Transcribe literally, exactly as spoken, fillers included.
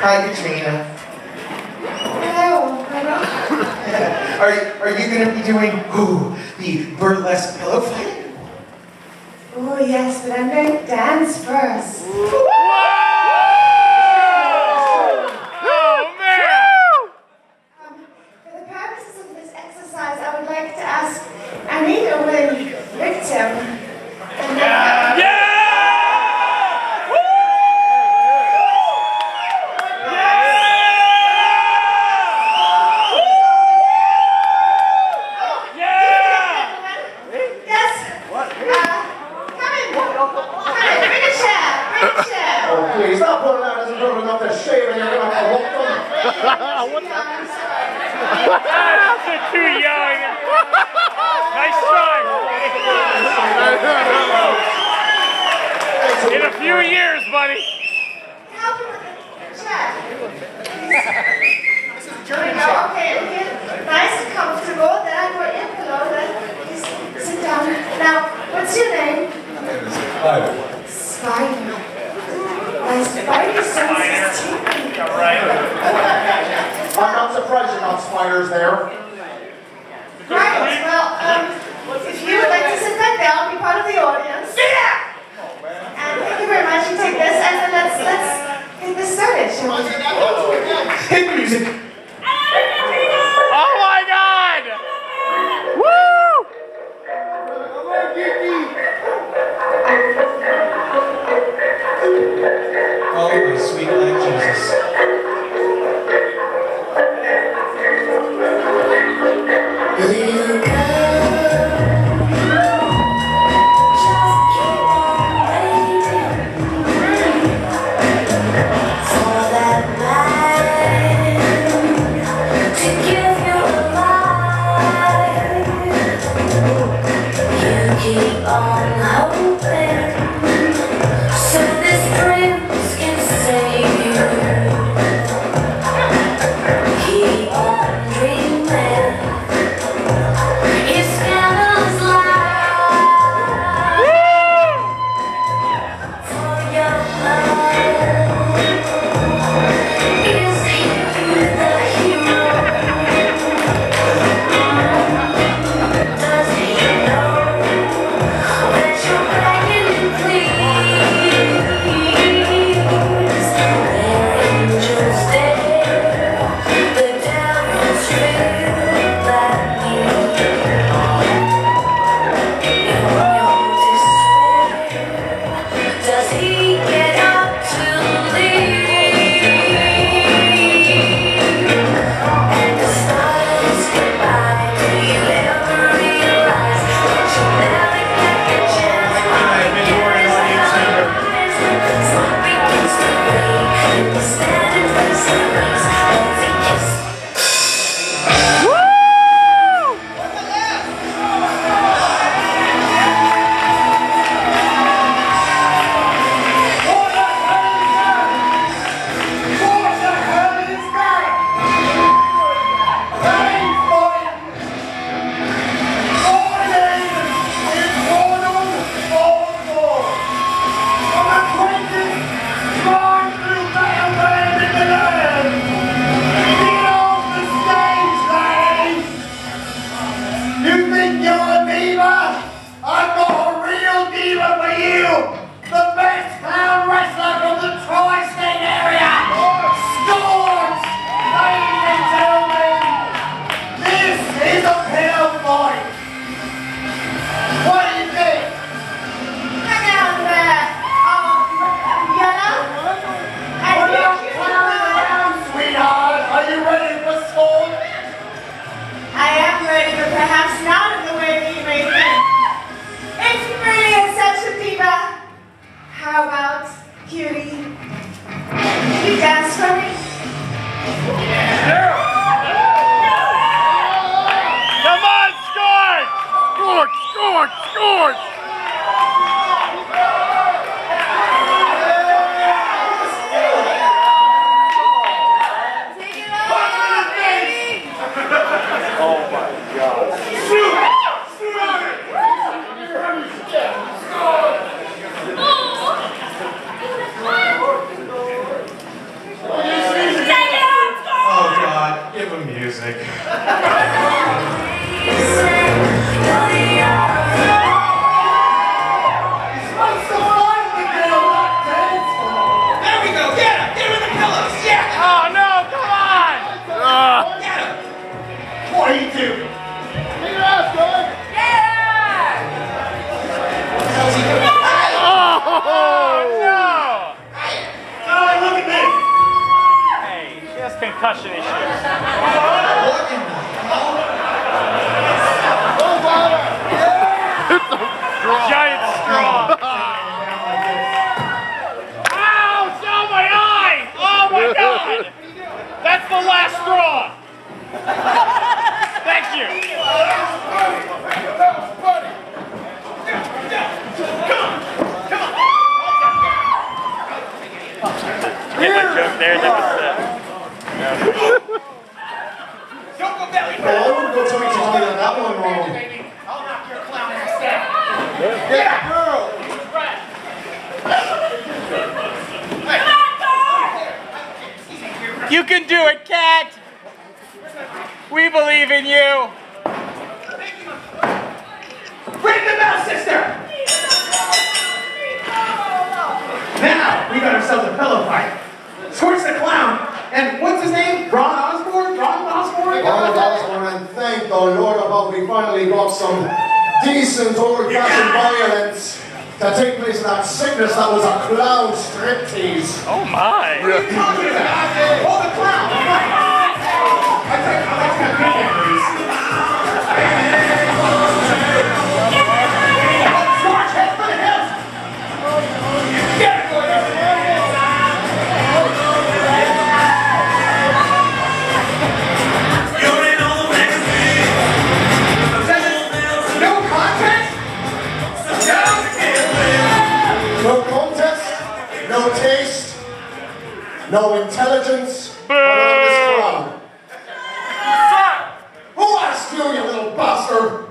Hi, Katrina. Hello. Are, are you going to be doing ooh, the burlesque pillow fight? Oh, yes, but I'm going to dance first. Oh, man! Um, for the purposes of this exercise, I would like to ask Anita Wynn Victim. Thank you. concussion issues. What in the hell? Oh, water! Yeah! It's a straw. Giant straw. Ow! It's on my eye! Oh my God! That's the last straw. Thank you. That was funny. Hit my joke there and then the set. Don't go belly down. I would go tell me to get that one wrong. I'll knock your clown ass out. Yeah, girl. You can do it, Cat. We believe in you. Ring the bell, sister. Now we got ourselves a pillow fight. Squirts the clown, and what's his name? Ron Osborne? Ron Osborne? Ron Osborne, and thank the Lord above, we finally got some decent old fashioned violence to take place in that sickness that was a clown striptease. Oh my! What are you talking about? Oh, the clown! I think I like that memories. No intelligence around this crowd. Who asked you, you little bastard?